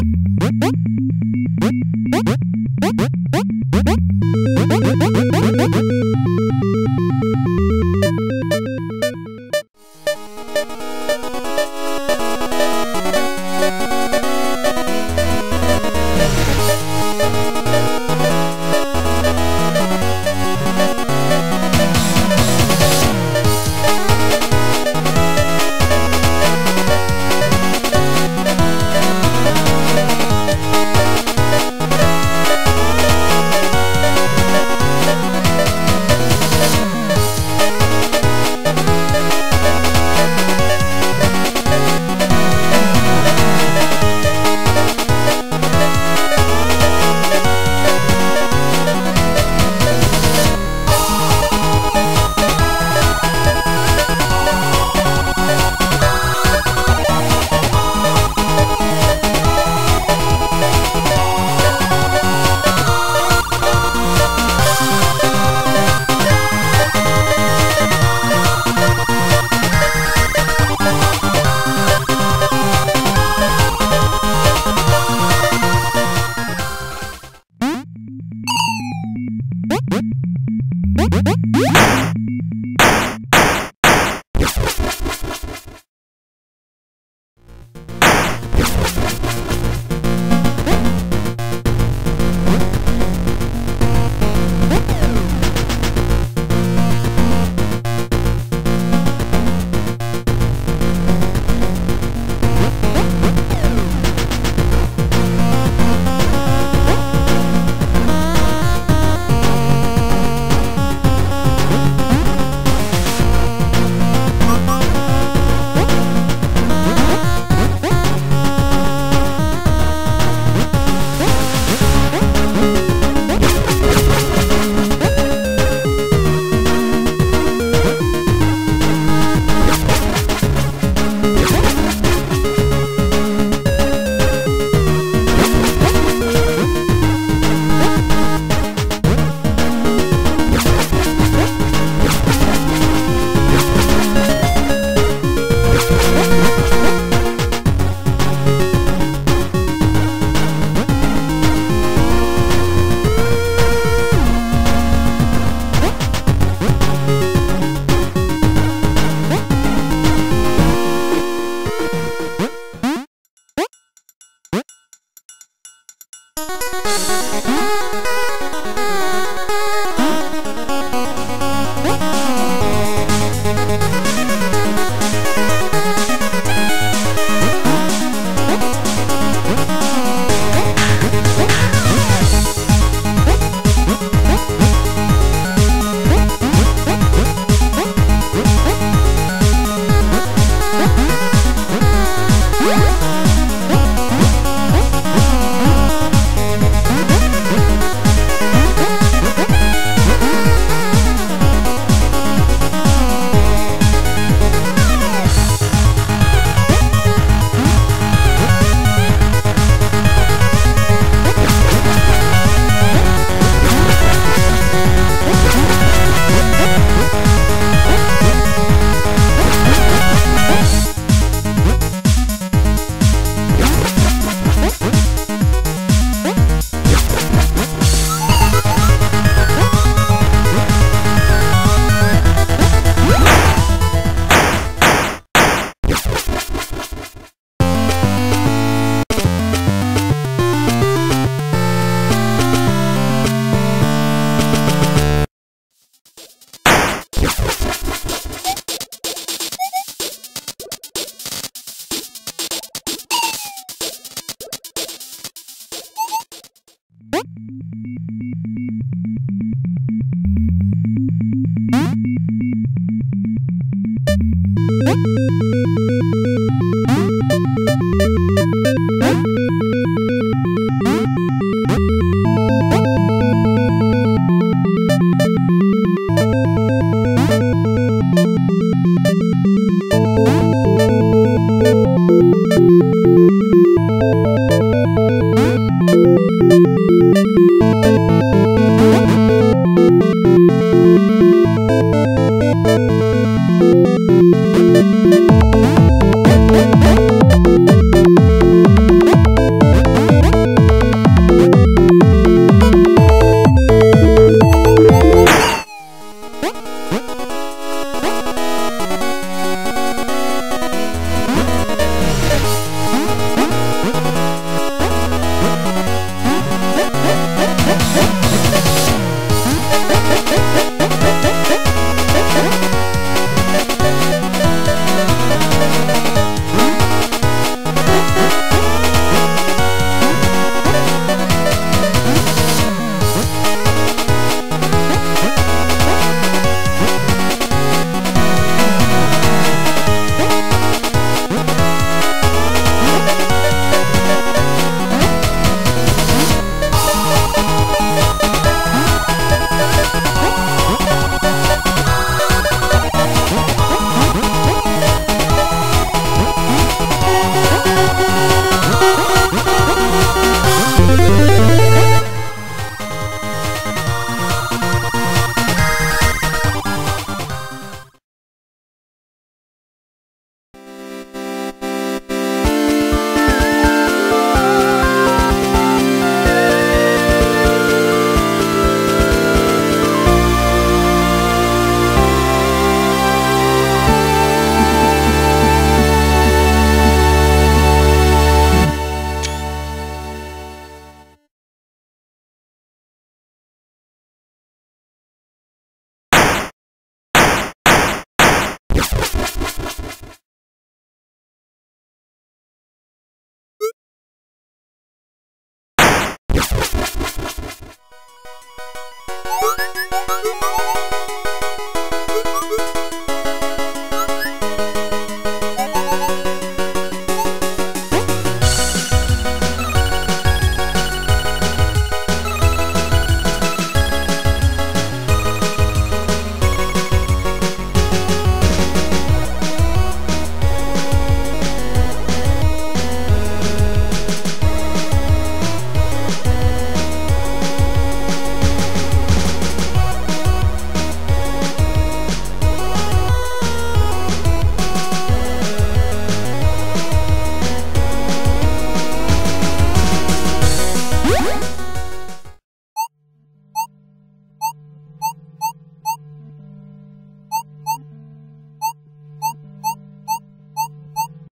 What?